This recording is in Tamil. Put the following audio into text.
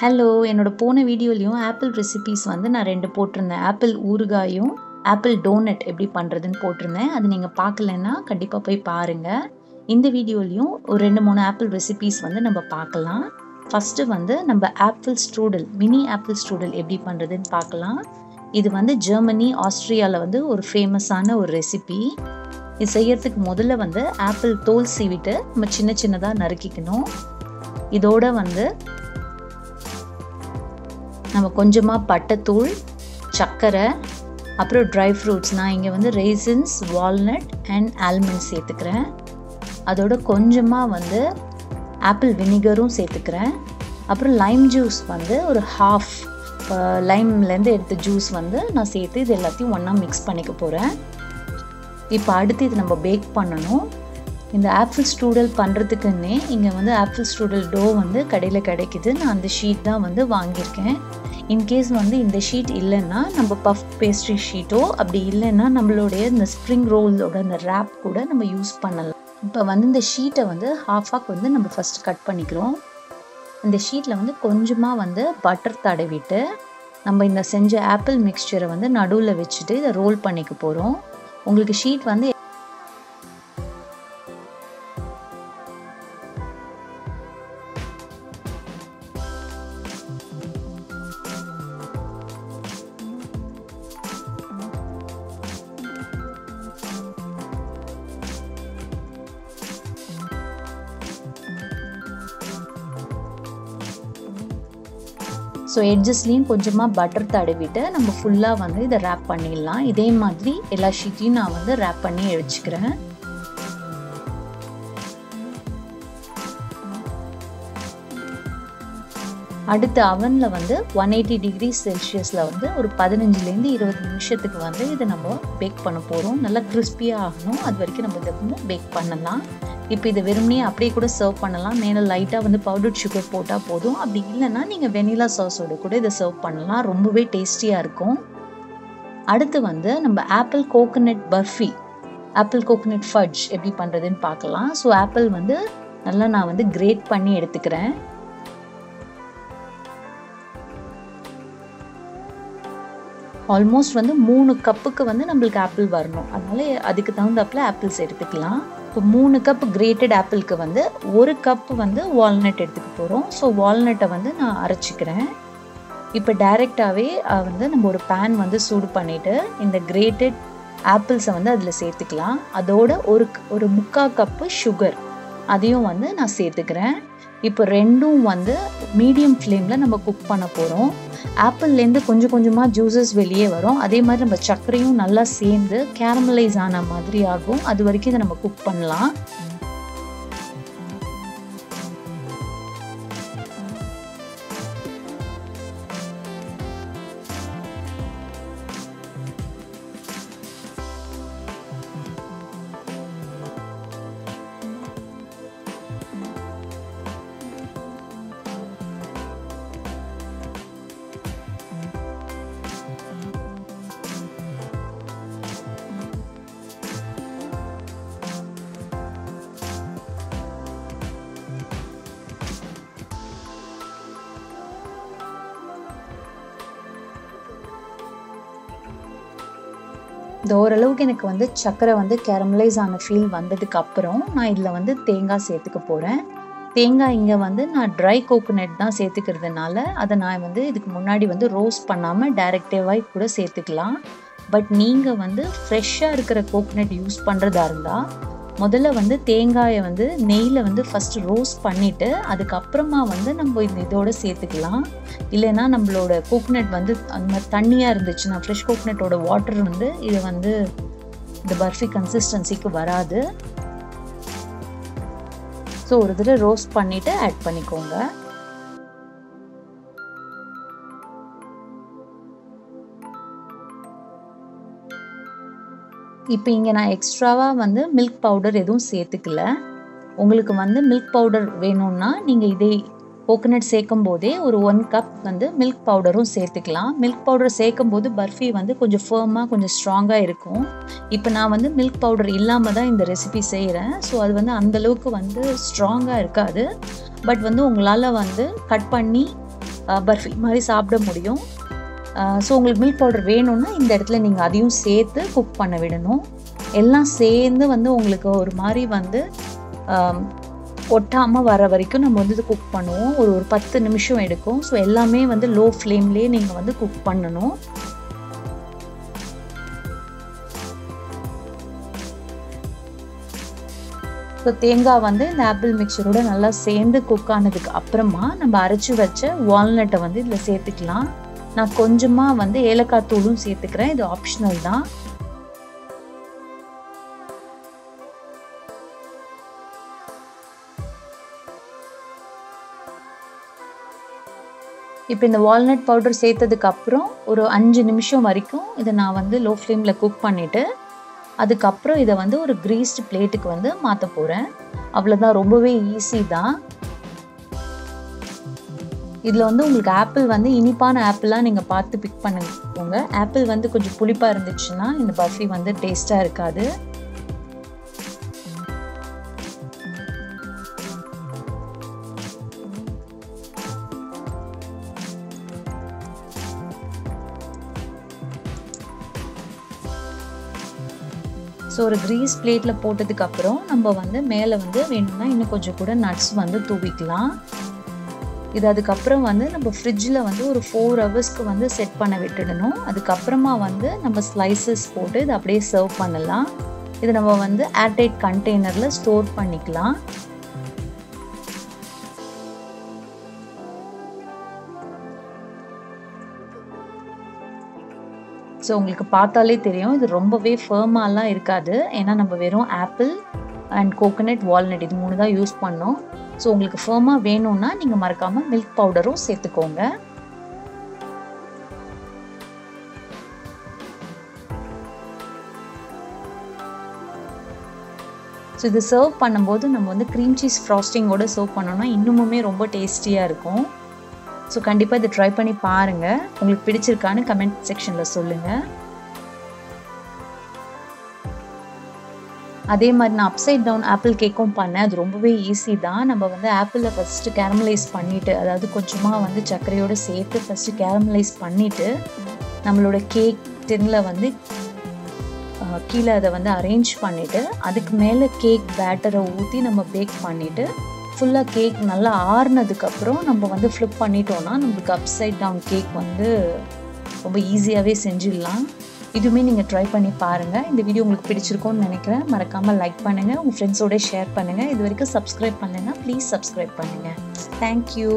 ஹலோ, என்னோட போன வீடியோலையும் ஆப்பிள் ரெசிபீஸ் வந்து நான் ரெண்டு போட்டிருந்தேன். ஆப்பிள் ஊறுகாயும் ஆப்பிள் டோனட் எப்படி பண்ணுறதுன்னு போட்டிருந்தேன். அது நீங்கள் பார்க்கலன்னா கண்டிப்பாக போய் பாருங்கள். இந்த வீடியோலையும் ஒரு 2-3 ஆப்பிள் ரெசிபீஸ் வந்து நம்ம பார்க்கலாம். ஃபஸ்ட்டு வந்து நம்ம apple strudel, mini apple strudel எப்படி பண்ணுறதுன்னு பார்க்கலாம். இது வந்து ஜெர்மனி, ஆஸ்திரியாவில் வந்து ஒரு ஃபேமஸான ஒரு ரெசிபி. இது செய்யறதுக்கு முதல்ல வந்து ஆப்பிள் தோல் சீவிட்டு நம்ம சின்ன சின்னதாக நறுக்கிக்கணும். இதோட வந்து நம்ம கொஞ்சமாக பட்டைத்தூள், சர்க்கரை, அப்புறம் ட்ரை ஃப்ரூட்ஸ். நான் இங்கே வந்து ரேசின்ஸ், வால்நட் அண்ட் ஆல்மண்ட்ஸ் சேர்த்துக்கிறேன். அதோட கொஞ்சமாக வந்து ஆப்பிள் வினிகரும் சேர்த்துக்கிறேன். அப்புறம் லைம் ஜூஸ் வந்து ஒரு ஹாஃப் லைம்லேருந்து எடுத்த ஜூஸ் வந்து நான் சேர்த்து இது எல்லாத்தையும் ஒன்றா மிக்ஸ் பண்ணிக்க போகிறேன். இப்போ அடுத்து இது நம்ம பேக் பண்ணணும். இந்த ஆப்பிள் ஸ்ட்ரூடல் பண்ணுறதுக்குன்னே இங்கே வந்து ஆப்பிள் ஸ்ட்ரூடல் டோ வந்து கடையில் கிடைக்கிது. நான் அந்த ஷீட் தான் வந்து வாங்கியிருக்கேன். இன்கேஸ் வந்து இந்த ஷீட் இல்லைன்னா நம்ம பஃப் பேஸ்ட்ரி ஷீட்டோ, அப்படி இல்லைன்னா நம்மளுடைய இந்த ஸ்ப்ரிங் ரோலோட அந்த ரேப் கூட நம்ம யூஸ் பண்ணலாம். இப்போ வந்து இந்த ஷீட்டை வந்து ஹாஃபாக வந்து நம்ம ஃபஸ்ட்டு கட் பண்ணிக்கிறோம். இந்த ஷீட்டில் வந்து கொஞ்சமாக வந்து பட்டர் தடவிட்டு நம்ம இந்த செஞ்ச ஆப்பிள் மிக்சரை வந்து நடுவில் வச்சுட்டு இதை ரோல் பண்ணிக்க போகிறோம். உங்களுக்கு ஷீட் வந்து ஸோ எட்ஜஸ்லேயும் கொஞ்சமாக பட்டர் தடவிட்டு நம்ம ஃபுல்லாக வந்து இதை ரேப் பண்ணிடலாம். இதே மாதிரி எல்லா ஷீட்டையும் நான் வந்து ரேப் பண்ணி வச்சுக்கிறேன். அடுத்து அவனில் வந்து 180 டிகிரி செல்சியஸில் வந்து ஒரு 15லேருந்து 20 நிமிஷத்துக்கு வந்து இதை நம்ம பேக் பண்ண போகிறோம். நல்லா கிறிஸ்பியாக ஆகணும். அது வரைக்கும் நம்ம இதை வந்து பேக் பண்ணலாம். இப்போ இதை வெறுமனே அப்படியே கூட சர்வ் பண்ணலாம். மேலே லைட்டாக வந்து பவுடர் சுகர் போட்டால் போதும். அப்படி இல்லைன்னா நீங்கள் வெனிலா சாஸோடு கூட இதை சர்வ் பண்ணலாம். ரொம்பவே டேஸ்டியாக இருக்கும். அடுத்து வந்து நம்ம apple coconut barfi, apple coconut fudge எப்படி பண்ணுறதுன்னு பார்க்கலாம். ஸோ ஆப்பிள் வந்து நல்லா நான் வந்து கிரேட் பண்ணி எடுத்துக்கிறேன். ஆல்மோஸ்ட் வந்து 3 கப்புக்கு வந்து நம்மளுக்கு ஆப்பிள் வரணும். அதனால அதுக்கு தகுந்தாப்பில் ஆப்பிள்ஸ் எடுத்துக்கலாம். இப்போ 3 கப் கிரேட்டட் ஆப்பிளுக்கு வந்து 1 கப் வந்து வால்நட் எடுத்துக்க போகிறோம். ஸோ வால்நட்டை வந்து நான் அரைச்சிக்கிறேன். இப்போ டைரெக்டாகவே வந்து நம்ம ஒரு பேன் வந்து சூடு பண்ணிவிட்டு இந்த கிரேட்டட் ஆப்பிள்ஸை வந்து அதில் சேர்த்துக்கலாம். அதோட ஒரு 3/4 கப்பு சுகர் அதையும் வந்து நான் சேர்த்துக்கிறேன். இப்போ ரெண்டும் வந்து மீடியம் ஃப்ளேமில் நம்ம குக் பண்ண போகிறோம். ஆப்பிள்லேருந்து கொஞ்சம் கொஞ்சமாக ஜூஸஸ் வெளியே வரும். அதே மாதிரி நம்ம சர்க்கரையும் நல்லா சேர்ந்து கேரமலைஸ் ஆன மாதிரி ஆகும். அது வரைக்கும் இதை நம்ம குக் பண்ணலாம். இந்த ஓரளவுக்கு எனக்கு வந்து சர்க்கரை வந்து கேரமலைஸ் ஆன ஃபீல் வந்ததுக்கு அப்புறம் நான் இதில் வந்து தேங்காய் சேர்த்துக்க போகிறேன். தேங்காய் இங்கே வந்து நான் ட்ரை கோகோனட் தான் சேர்த்துக்கிறதுனால அதை நான் வந்து இதுக்கு முன்னாடி வந்து ரோஸ்ட் பண்ணாமல் டைரெக்டாகவே கூட சேர்த்துக்கலாம். பட் நீங்கள் வந்து ஃப்ரெஷ்ஷாக இருக்கிற கோகோனட் யூஸ் பண்ணுறதா இருந்தால் முதல்ல வந்து தேங்காயை வந்து நெய்யில் வந்து ஃபஸ்ட்டு ரோஸ்ட் பண்ணிவிட்டு அதுக்கப்புறமா வந்து நம்ம இதோடு சேர்த்துக்கலாம். இல்லைன்னா நம்மளோட கோகோனட் வந்து அந்த மாதிரி தண்ணியாக இருந்துச்சுன்னா ஃப்ரெஷ் கோகோனட்டோட வாட்டர் வந்து இது வந்து இந்த பர்ஃபி கன்சிஸ்டன்சிக்கு வராது. ஸோ ஒரு தடவை ரோஸ்ட் பண்ணிவிட்டு ஆட் பண்ணிக்கோங்க. இப்போ இங்கே நான் எக்ஸ்ட்ராவாக வந்து மில்க் பவுடர் எதுவும் சேர்த்துக்கல. உங்களுக்கு வந்து மில்க் பவுடர் வேணும்னா நீங்கள் இதே கோகோனட் சேர்க்கும் போதே ஒரு 1 கப் வந்து மில்க் பவுடரும் சேர்த்துக்கலாம். மில்க் பவுடர் சேர்க்கும் போது பர்ஃபி வந்து கொஞ்சம் ஃபர்மாக கொஞ்சம் ஸ்ட்ராங்காக இருக்கும். இப்போ நான் வந்து மில்க் பவுடர் இல்லாமல் தான் இந்த ரெசிபி செய்கிறேன். ஸோ அது வந்து அந்தளவுக்கு வந்து ஸ்ட்ராங்காக இருக்காது. பட் வந்து உங்களால் வந்து கட் பண்ணி பர்ஃபி மாதிரி சாப்பிட முடியும். ஸோ உங்களுக்கு மில்க் பவுடர் வேணும்னா இந்த இடத்துல நீங்கள் அதையும் சேர்த்து குக் பண்ண விடணும். எல்லாம் சேர்ந்து வந்து உங்களுக்கு ஒரு மாதிரி வந்து ஒட்டாமல் வர வரைக்கும் நம்ம வந்து இது குக் பண்ணுவோம். ஒரு 10 நிமிஷம் எடுக்கும். ஸோ எல்லாமே வந்து லோ ஃப்ளேம்லேயே நீங்கள் வந்து குக் பண்ணணும். ஸோ தேங்காய் வந்து இந்த ஆப்பிள் மிக்சரோட நல்லா சேர்ந்து குக் ஆனதுக்கு அப்புறமா நம்ம அரைச்சி வச்ச வால்நட்டை வந்து இதில் சேர்த்துக்கலாம். நான் கொஞ்சமாக வந்து ஏலக்காய் தூளும் சேர்த்துக்கிறேன். இது ஆப்ஷனல் தான். இப்போ இந்த வால்நட் பவுடர் சேர்த்ததுக்கப்புறம் ஒரு 5 நிமிஷம் வரைக்கும் இதை நான் வந்து லோ ஃப்ளேமில் குக் பண்ணிவிட்டு அதுக்கப்புறம் இதை வந்து ஒரு கிரீஸ்டு பிளேட்டுக்கு வந்து மாற்ற போகிறேன். அவ்வளோதான், ரொம்பவே ஈஸி தான். இதில் வந்து உங்களுக்கு ஆப்பிள் வந்து இனிப்பான ஆப்பிளாக நீங்கள் பார்த்து பிக் பண்ணிக்கோங்க. ஆப்பிள் வந்து கொஞ்சம் புளிப்பாக இருந்துச்சுன்னா இந்த பர்ஃபி வந்து டேஸ்ட்டாக இருக்காது. ஸோ ஒரு கிரீஸ் பிளேட்டில் போட்டதுக்கப்புறம் நம்ம வந்து மேலே வந்து வேணும்னா இன்னும் கொஞ்சம் கூட நட்ஸ் வந்து தூவிக்கலாம். இது அதுக்கப்புறம் வந்து நம்ம ஃப்ரிட்ஜில் வந்து ஒரு 4 ஹவர்ஸ்க்கு வந்து செட் பண்ண விட்டுடணும். அதுக்கப்புறமா வந்து நம்ம ஸ்லைசஸ் போட்டு இதை அப்படியே சர்வ் பண்ணலாம். இதை நம்ம வந்து ஏர்டைட் கண்டெய்னரில் ஸ்டோர் பண்ணிக்கலாம். ஸோ உங்களுக்கு பார்த்தாலே தெரியும் இது ரொம்பவே ஃபர்மாலாம் இருக்காது. ஏன்னா நம்ம வெறும் ஆப்பிள் அண்ட் கோகோனட் வால்நட் இது 3 தான் யூஸ் பண்ணோம். ஸோ உங்களுக்கு ஃபர்மாக வேணும்னா நீங்கள் மறக்காமல் மில்க் பவுடரும் சேர்த்துக்கோங்க. ஸோ இது சர்வ் பண்ணும்போது நம்ம வந்து க்ரீம் சீஸ் ஃப்ராஸ்டிங்கோடு சர்வ் பண்ணோம்னா இன்னுமுமே ரொம்ப டேஸ்டியாக இருக்கும். ஸோ கண்டிப்பாக இதை ட்ரை பண்ணி பாருங்கள். உங்களுக்கு பிடிச்சிருக்கான்னு கமெண்ட் செக்ஷனில் சொல்லுங்கள். அதே மாதிரி நான் அப்சைட் டவுன் ஆப்பிள் கேக்கும் பண்ணேன். அது ரொம்பவே ஈஸி தான். நம்ம வந்து ஆப்பிளை ஃபஸ்ட்டு கேரமலைஸ் பண்ணிவிட்டு, அதாவது கொஞ்சமாக வந்து சர்க்கரையோடு சேர்த்து ஃபஸ்ட்டு கேரமலைஸ் பண்ணிவிட்டு நம்மளோட கேக் டின்னில் வந்து கீழே அதை வந்து அரேஞ்ச் பண்ணிவிட்டு அதுக்கு மேலே கேக் பேட்டரை ஊற்றி நம்ம பேக் பண்ணிவிட்டு ஃபுல்லாக கேக் நல்லா ஆறுனதுக்கப்புறம் நம்ம வந்து ஃப்ளிப் பண்ணிட்டோன்னா நம்மளுக்கு அப்சைட் டவுன் கேக் வந்து ரொம்ப ஈஸியாகவே செஞ்சிடலாம். இதுவுமே நீங்கள் ட்ரை பண்ணி பாருங்கள். இந்த வீடியோ உங்களுக்கு பிடிச்சிருக்கோன்னு நினைக்கிறேன். மறக்காமல் லைக் பண்ணுங்கள், உங்கள் ஃப்ரெண்ட்ஸோட ஷேர் பண்ணுங்கள். இது வரைக்கும் சப்ஸ்கிரைப் பண்ணுங்கள். ப்ளீஸ் சப்ஸ்கிரைப் பண்ணுங்கள். தேங்க்யூ.